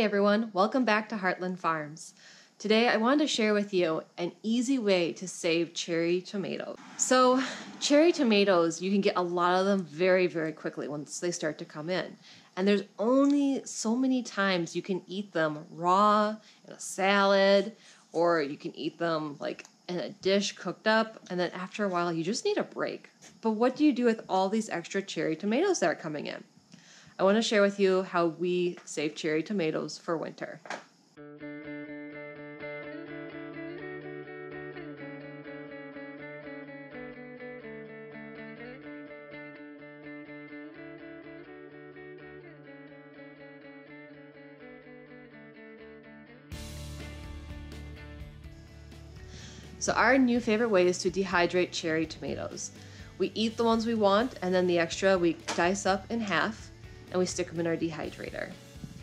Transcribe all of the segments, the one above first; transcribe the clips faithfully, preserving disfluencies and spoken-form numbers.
Hey everyone, welcome back to Hartland Farms. Today I wanted to share with you an easy way to save cherry tomatoes. So cherry tomatoes, you can get a lot of them very, very quickly once they start to come in. And there's only so many times you can eat them raw, in a salad, or you can eat them like in a dish cooked up, and then after a while you just need a break. But what do you do with all these extra cherry tomatoes that are coming in? I want to share with you how we save cherry tomatoes for winter. So our new favorite way is to dehydrate cherry tomatoes. We eat the ones we want, and then the extra we dice up in half, and we stick them in our dehydrator.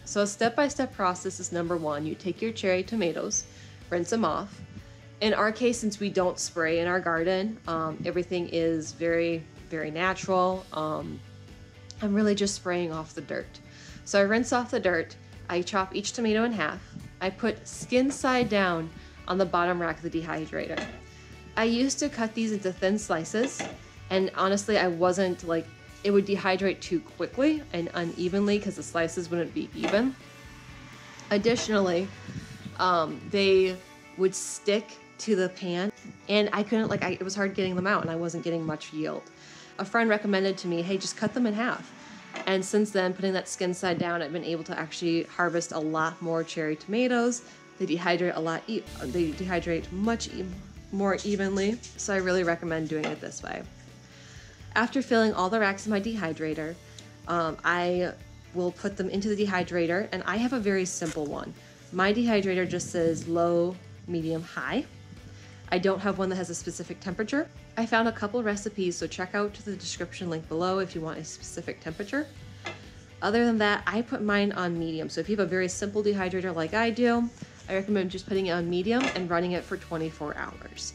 So a step-by-step process is number one. You take your cherry tomatoes, rinse them off. In our case, since we don't spray in our garden, um, everything is very, very natural. Um, I'm really just spraying off the dirt. So I rinse off the dirt, I chop each tomato in half, I put skin side down on the bottom rack of the dehydrator. I used to cut these into thin slices, and honestly, I wasn't like, it would dehydrate too quickly and unevenly because the slices wouldn't be even. Additionally, um, they would stick to the pan, and I couldn't, like, I, it was hard getting them out, and I wasn't getting much yield. A friend recommended to me, hey, just cut them in half. And since then, putting that skin side down, I've been able to actually harvest a lot more cherry tomatoes. They dehydrate a lot, e they dehydrate much e more evenly. So I really recommend doing it this way. After filling all the racks in my dehydrator, um, I will put them into the dehydrator, and I have a very simple one. My dehydrator just says low, medium, high. I don't have one that has a specific temperature. I found a couple recipes, so check out the description link below if you want a specific temperature. Other than that, I put mine on medium. So if you have a very simple dehydrator like I do, I recommend just putting it on medium and running it for twenty-four hours.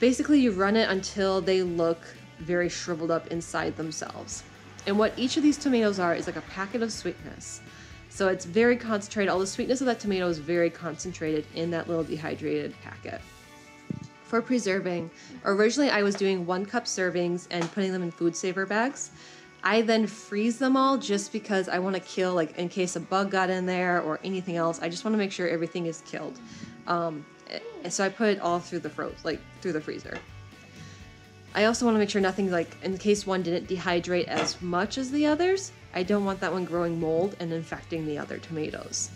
Basically, you run it until they look very shriveled up inside themselves. And what each of these tomatoes are is like a packet of sweetness. So it's very concentrated. All the sweetness of that tomato is very concentrated in that little dehydrated packet. For preserving, originally I was doing one cup servings and putting them in food saver bags. I then freeze them all just because I want to kill, like in case a bug got in there or anything else, I just want to make sure everything is killed. Um, so I put it all through the froze, like through the freezer. I also want to make sure nothing, like in case one didn't dehydrate as much as the others, I don't want that one growing mold and infecting the other tomatoes.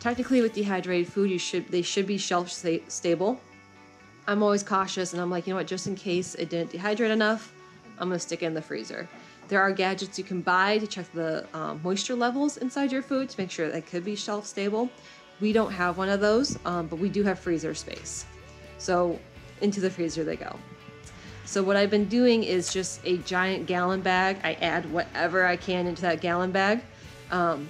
Technically with dehydrated food, you should they should be shelf sta stable. I'm always cautious, and I'm like, you know what, just in case it didn't dehydrate enough, I'm gonna stick it in the freezer. There are gadgets you can buy to check the um, moisture levels inside your food to make sure that it could be shelf stable. We don't have one of those, um, but we do have freezer space. So into the freezer they go. So what I've been doing is just a giant gallon bag. I add whatever I can into that gallon bag, um,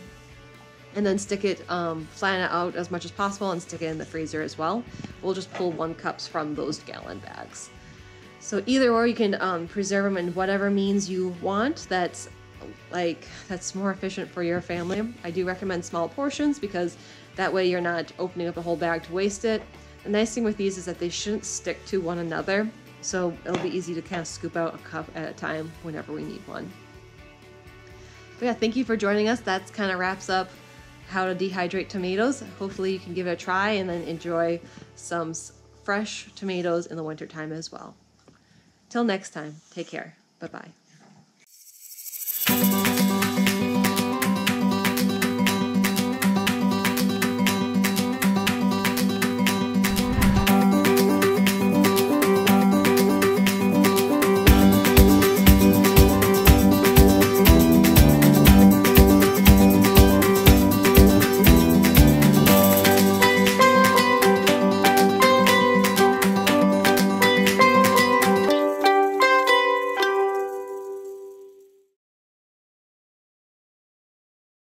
and then stick it, um, flatten it out as much as possible and stick it in the freezer as well. We'll just pull one cups from those gallon bags. So either or, you can um, preserve them in whatever means you want. That's like, that's more efficient for your family. I do recommend small portions because that way you're not opening up a whole bag to waste it. The nice thing with these is that they shouldn't stick to one another. So it'll be easy to kind of scoop out a cup at a time whenever we need one. But yeah, thank you for joining us. That's kind of wraps up how to dehydrate tomatoes. Hopefully you can give it a try and then enjoy some fresh tomatoes in the wintertime as well. Till next time, take care. Bye-bye.